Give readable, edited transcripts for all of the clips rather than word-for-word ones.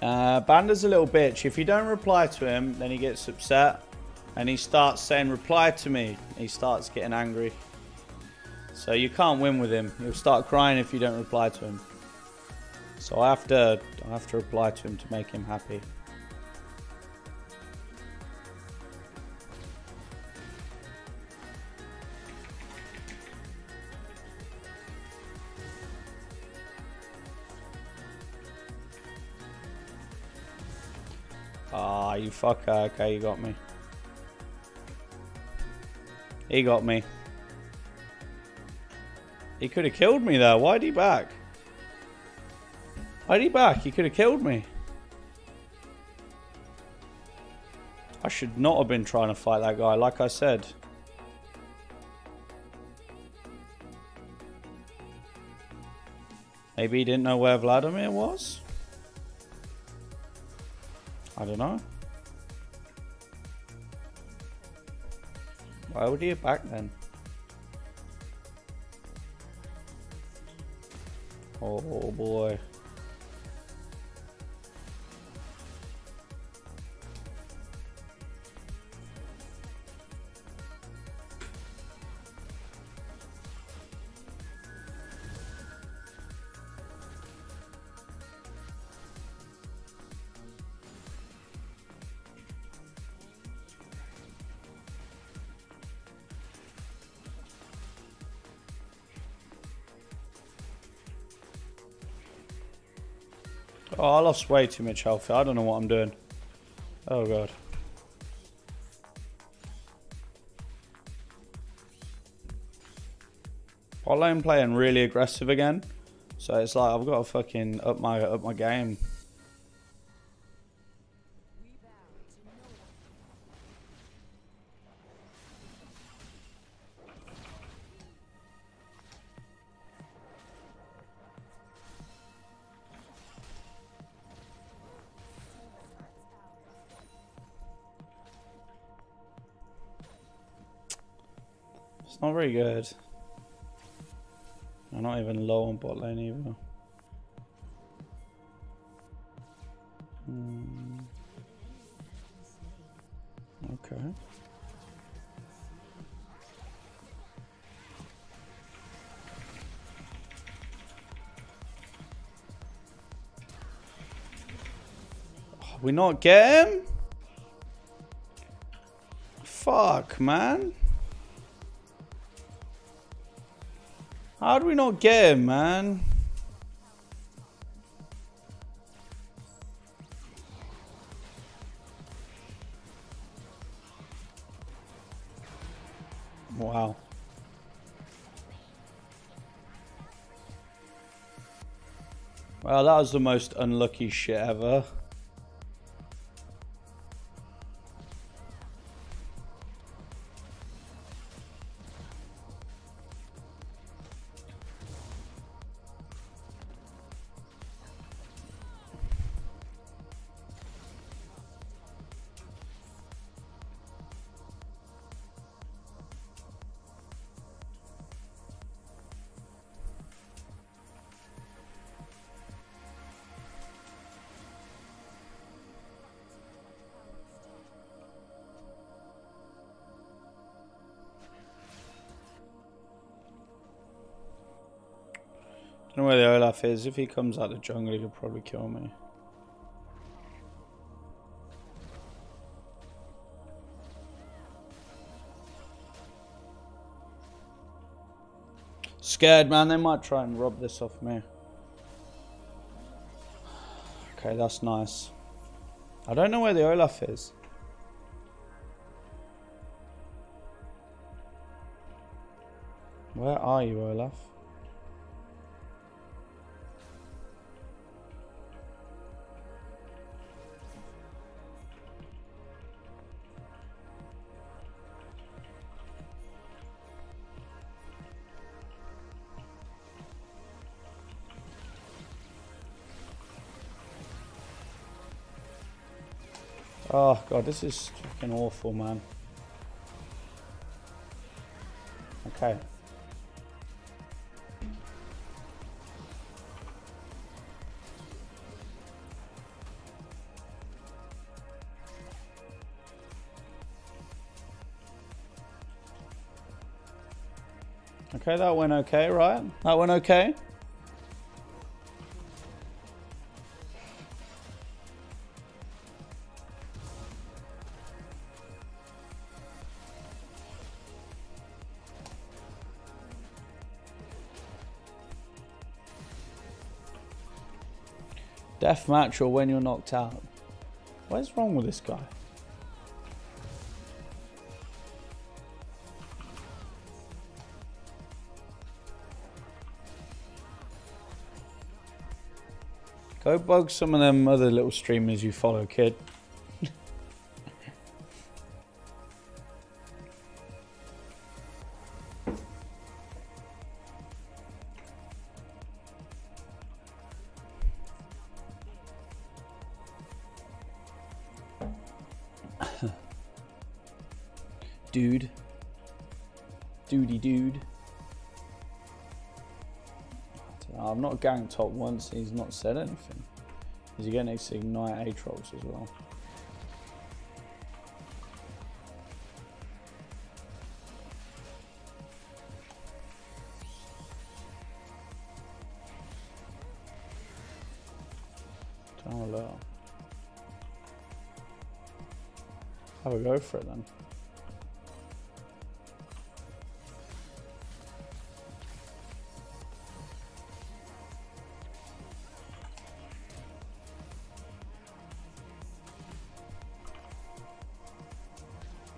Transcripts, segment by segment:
Banda's a little bitch. If you don't reply to him, then he gets upset. And he starts saying, reply to me. He starts getting angry. So you can't win with him. He'll start crying if you don't reply to him. So I have to reply to him to make him happy. Ah, you fucker. Okay, you got me. He got me. He could have killed me there. Why'd he back? Why'd he back? He could have killed me. I should not have been trying to fight that guy, like I said. Maybe he didn't know where Vladimir was? I don't know. Why would he have back then? Oh boy. Oh, I lost way too much health. I don't know what I'm doing. Oh, God. Pot lane playing really aggressive again. So it's like I've got to fucking up my game. It's not very good. I'm not even low on bot lane either. Okay. Oh, we not get him? Fuck, man. How do we not get him, man? Wow. Well, that was the most unlucky shit ever. I don't know where the Olaf is. If he comes out of the jungle, he could probably kill me. Scared, man. They might try and rob this off me. Okay, that's nice. I don't know where the Olaf is. Where are you, Olaf? Oh god, this is fucking awful, man. Okay. Okay, that went okay, right? That went okay. Deathmatch or when you're knocked out. What is wrong with this guy? Go bug some of them other little streamers you follow, kid. Dude. Duty dude. I've not ganked top once, he's not said anything. He's going to ignite Aatrox as well. Don't alert. Have a go for it then.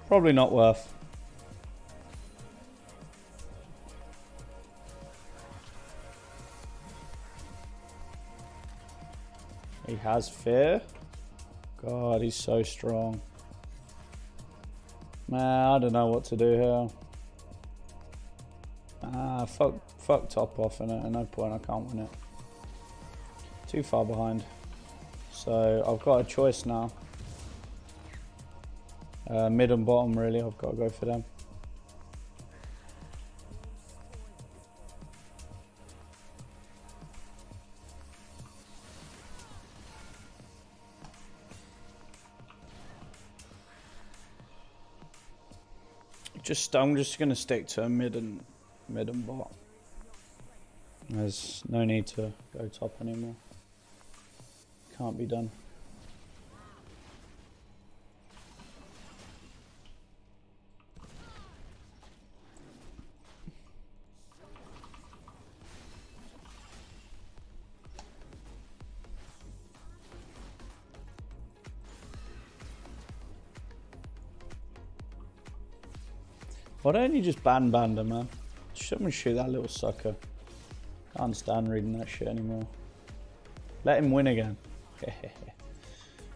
Probably not worth. He has fear. God, he's so strong. Man, I don't know what to do here. Ah, fuck top off in it. At no point, I can't win it. Too far behind. So I've got a choice now. Mid and bottom, really, I've got to go for them. I'm just going to stick to mid and bottom. There's no need to go top anymore. Can't be done. Why don't you just ban them, man? Someone shoot that little sucker. Can't stand reading that shit anymore. Let him win again.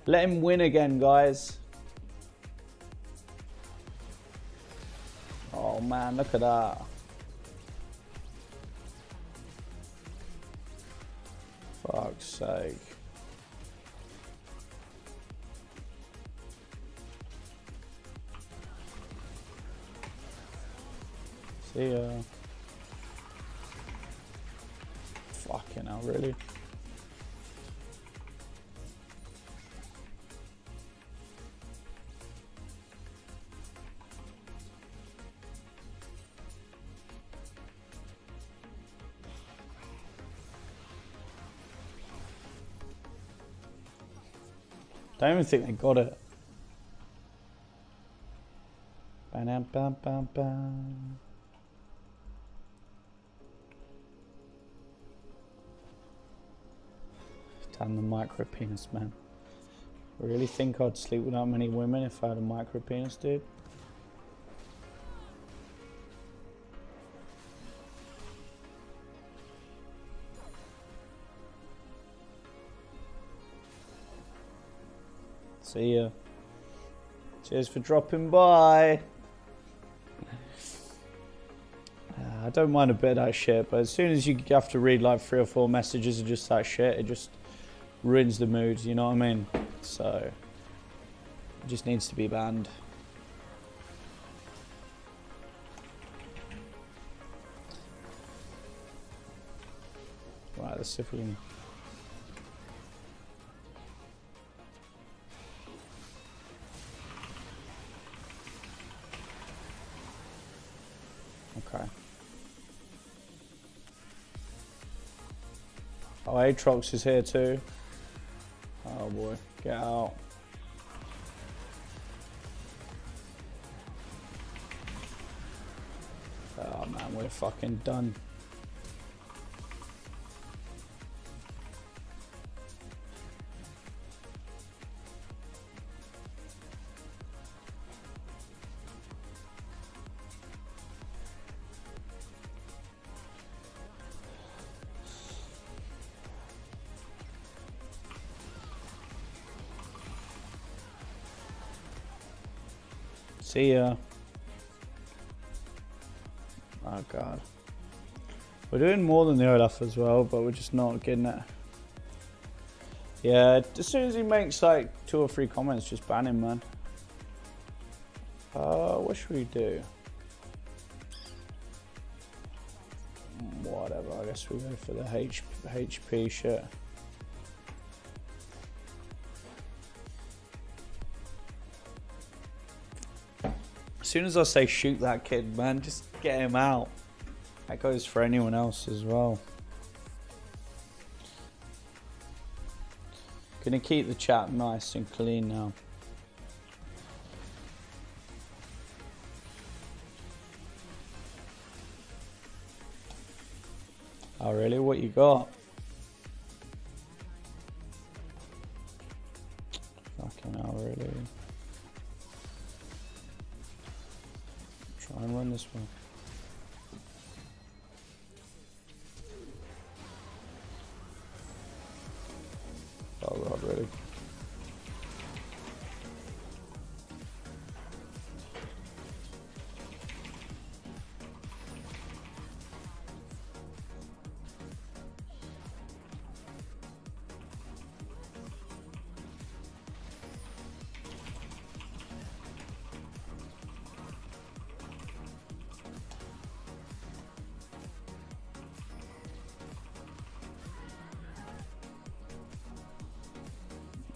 Let him win again, guys. Oh man, look at that. Fuck's sake. See ya. Fucking hell, really? Don't even think they got it. Ba-dum-bum-bum-bum. And the micro penis, man. I really think I'd sleep with that many women if I had a micro penis, dude. See ya. Cheers for dropping by. I don't mind a bit of that shit, but as soon as you have to read like 3 or 4 messages of just that shit, it just ruins the mood, you know what I mean? So, it just needs to be banned. Right, let's see if we can... Okay. Oh, Aatrox is here too. Oh boy, get out. Oh man, we're fucking done. See ya. Oh god. We're doing more than the Olaf as well, but we're just not getting it. Yeah, as soon as he makes like 2 or 3 comments, just ban him, man. What should we do? Whatever, I guess we go for the HP shit. As soon as I say shoot that kid, man, just get him out. That goes for anyone else as well. Gonna keep the chat nice and clean now. Oh really? What you got? Fucking hell, really. Try and run this one. Oh god, really?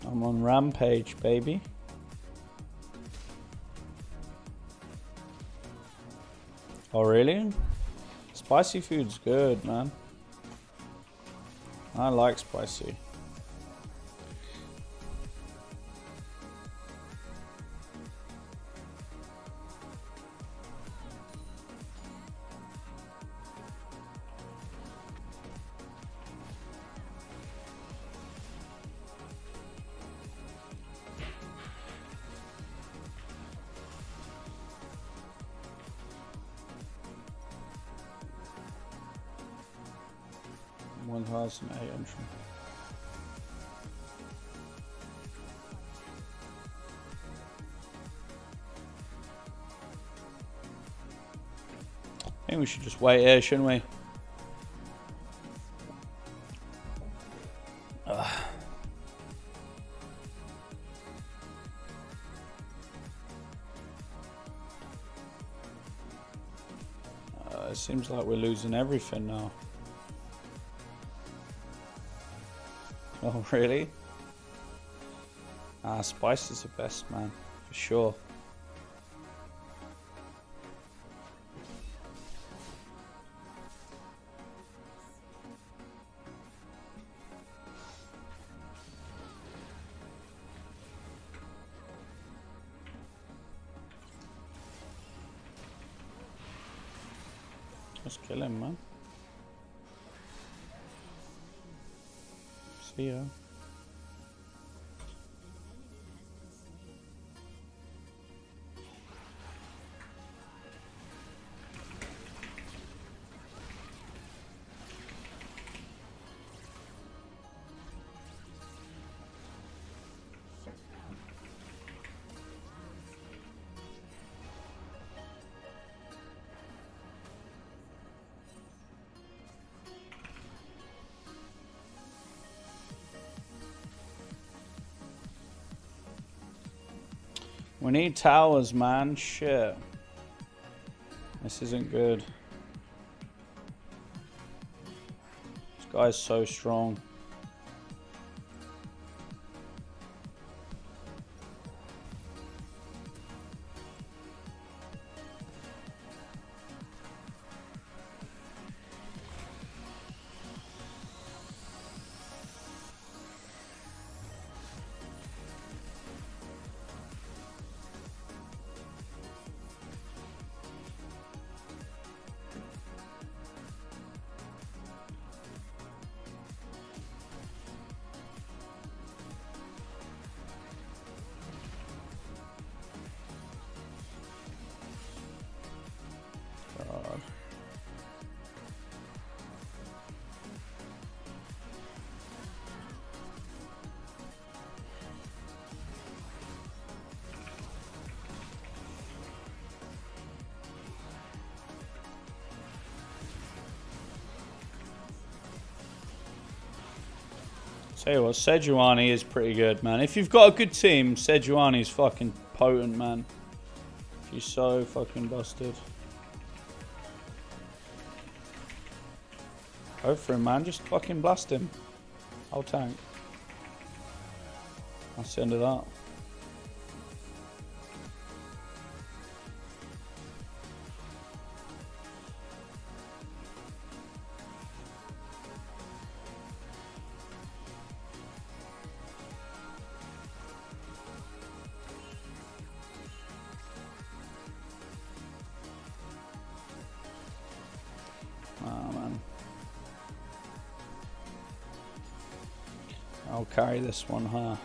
I'm on rampage, baby. Oh, really? Spicy food's good, man. I like spicy. I think we should just wait here, shouldn't we? It seems like we're losing everything now. Oh really? Ah, spice is the best, man, for sure. Let's kill him, man. See ya. We need towers, man. Shit. This isn't good. This guy's so strong. Tell you what, Sejuani is pretty good, man. If you've got a good team, Sejuani's fucking potent, man. She's so fucking busted. Go for him, man. Just fucking blast him. I'll tank. That's the end of that. I'll carry this one, huh?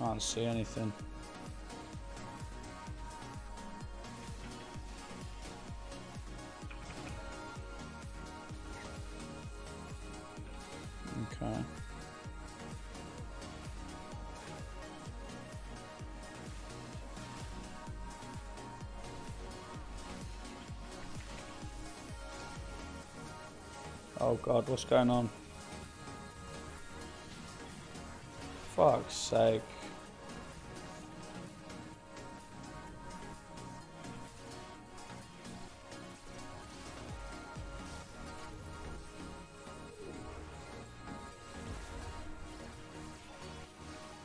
Can't see anything. Okay. Oh god, what's going on? Fuck's sake.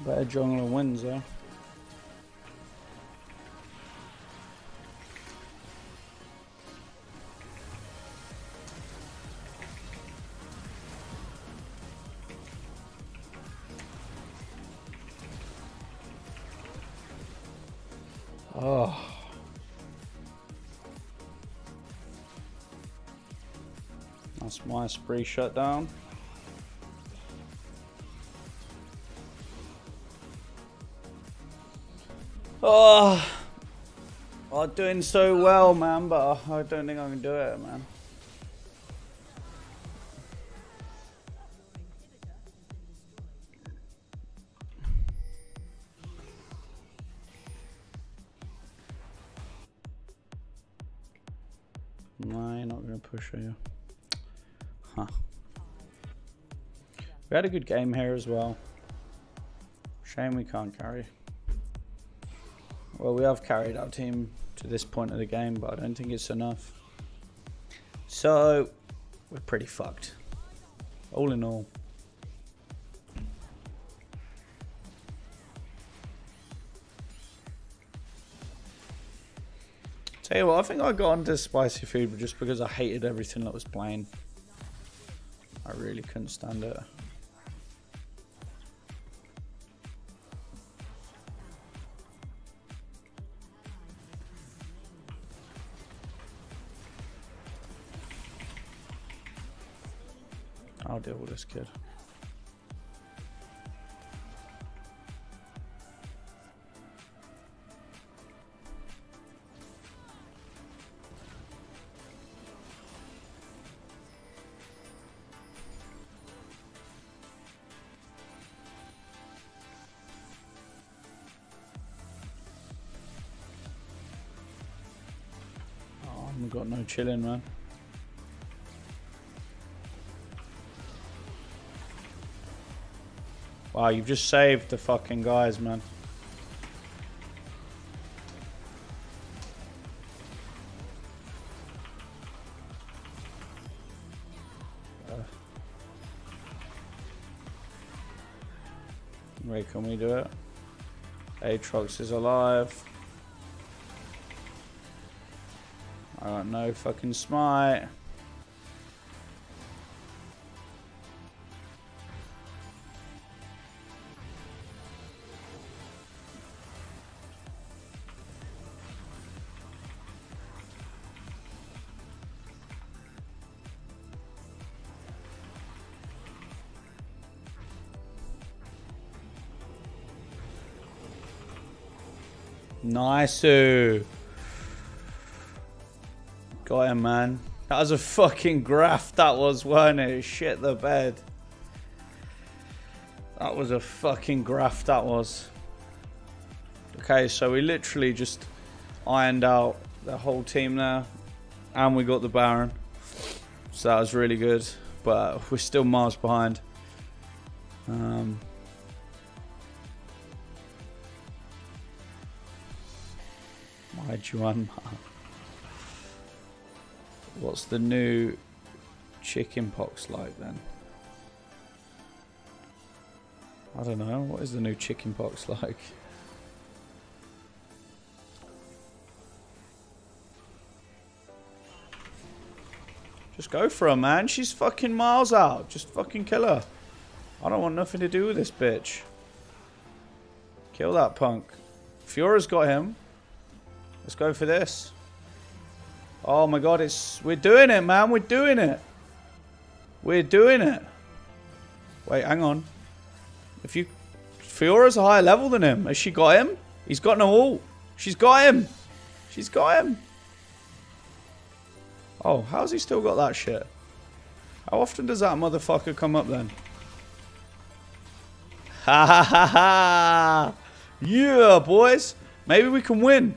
Better jungler wins, eh? Oh. That's my spree shut down. Oh, I'm doing so well, man, but I don't think I can do it, man. No, you're not going to push, are you? Huh. We had a good game here as well. Shame we can't carry. Well, we have carried our team to this point of the game, but I don't think it's enough. So, we're pretty fucked. All in all. Tell you what, I think I got onto spicy food just because I hated everything that was plain. I really couldn't stand it. I'll deal with this kid. We've got no chilling, man. Wow, you've just saved the fucking guys, man. Wait, can we do it? Aatrox is alive. I got no fucking smite. Nice-oo. Got him, man. That was a fucking graft, that was, weren't it? Shit the bed. That was a fucking graft, that was. Okay, so we literally just ironed out the whole team there. and we got the Baron, so that was really good, but we're still miles behind. My Juan, what's the new chickenpox like then? I don't know, what is the new chickenpox like? Just go for her, man. She's fucking miles out. Just fucking kill her. I don't want nothing to do with this bitch. Kill that punk. Fiora's got him. Let's go for this. Oh my god, it's... We're doing it, man. We're doing it. We're doing it. Wait, hang on. If you... Fiora's a higher level than him. Has she got him? He's got no ult. She's got him. She's got him. Oh, how's he still got that shit? How often does that motherfucker come up then? Ha ha ha ha! Yeah, boys! Maybe we can win!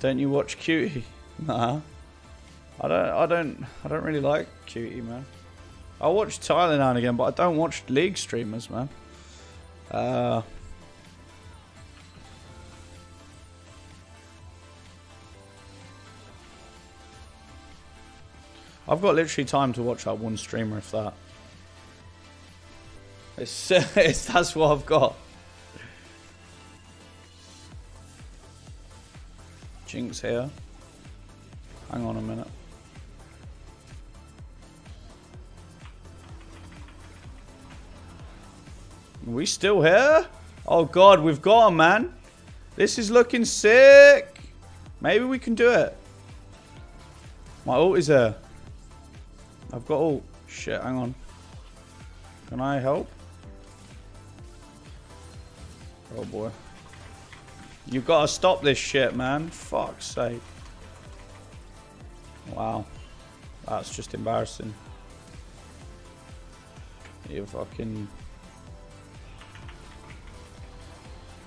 Don't you watch Cutie? Nah. I don't really like Cutie, man. I watch Tyler now and again, but I don't watch League streamers, man. I've got literally time to watch that one streamer, if that. It's that's what I've got. Jinx here. Hang on a minute. Are we still here? Oh god, we've got him, man. This is looking sick. Maybe we can do it. My ult is there. I've got all... Shit, hang on. Can I help? Oh boy. You've got to stop this shit, man. Fuck's sake. Wow. That's just embarrassing. You fucking...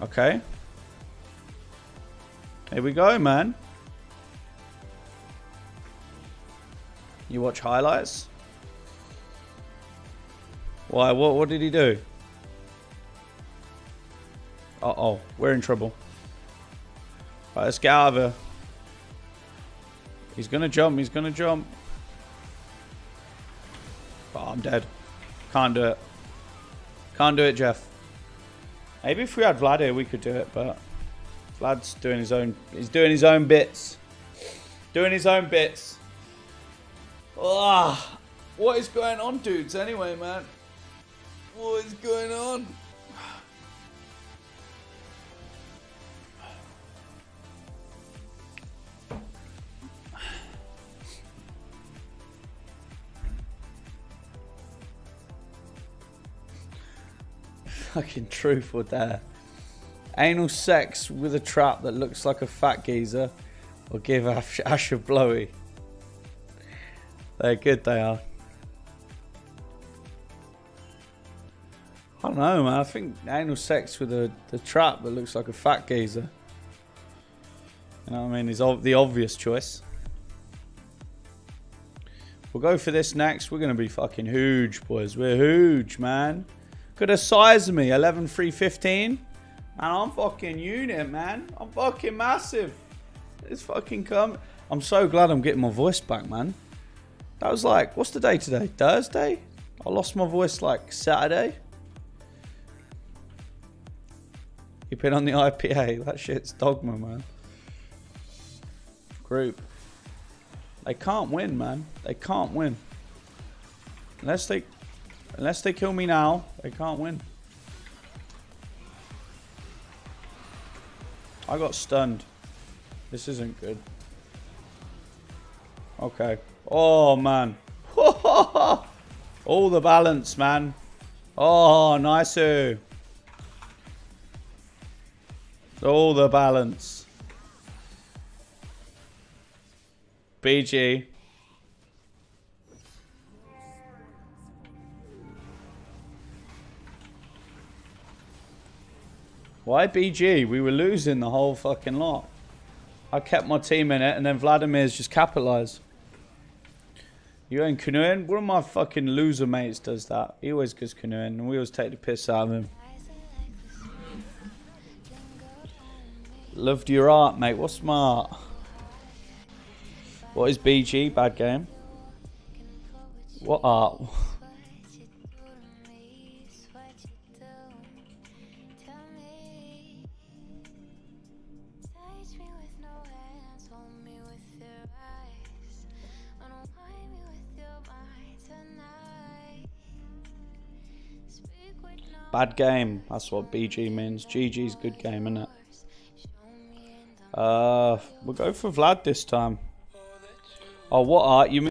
Okay. Here we go, man. You watch highlights? Why? What did he do? Uh-oh. We're in trouble. Right, let's get out of here. He's going to jump. He's going to jump. Oh, I'm dead. Can't do it. Can't do it, Jeff. Maybe if we had Vlad here, we could do it, but... Vlad's doing his own... He's doing his own bits. Doing his own bits. Ah, what is going on, dudes? Anyway, man, what is going on? Fucking truth or dare. Anal sex with a trap that looks like a fat geezer, or give Ash a blowy. They're good, they are. I don't know, man. I think anal sex with the trap that looks like a fat geezer, you know what I mean, is the obvious choice. We'll go for this next. We're going to be fucking huge, boys. We're huge, man. Could have sized me. 11,315. Man, I'm fucking unit, man. I'm fucking massive. It's fucking come. I'm so glad I'm getting my voice back, man. I was like, what's the day today? Thursday? I lost my voice like Saturday. You've been on the IPA. That shit's dogma, man. Group. They can't win, man. They can't win. Unless they kill me now, they can't win. I got stunned. This isn't good. Okay. Oh, man. All the balance, man. Oh, nice-oo. All the balance. BG. Why BG? We were losing the whole fucking lot. I kept my team in it, and then Vladimir's just capitalised. You ain't canoeing? One of my fucking loser mates does that. He always goes canoeing, and we always take the piss out of him. Loved your art, mate. What's my art? What is BG? Bad game. What art? Bad game. That's what BG means. GG's good game, isn't it? We'll go for Vlad this time. Oh, what art? You mean